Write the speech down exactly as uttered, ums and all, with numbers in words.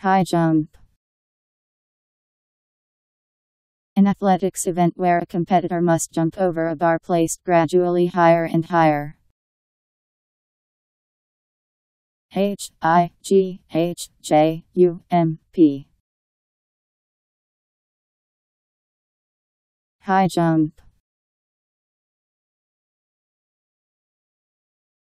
High jump. An athletics event where a competitor must jump over a bar placed gradually higher and higher. H I G H J U M P. High jump.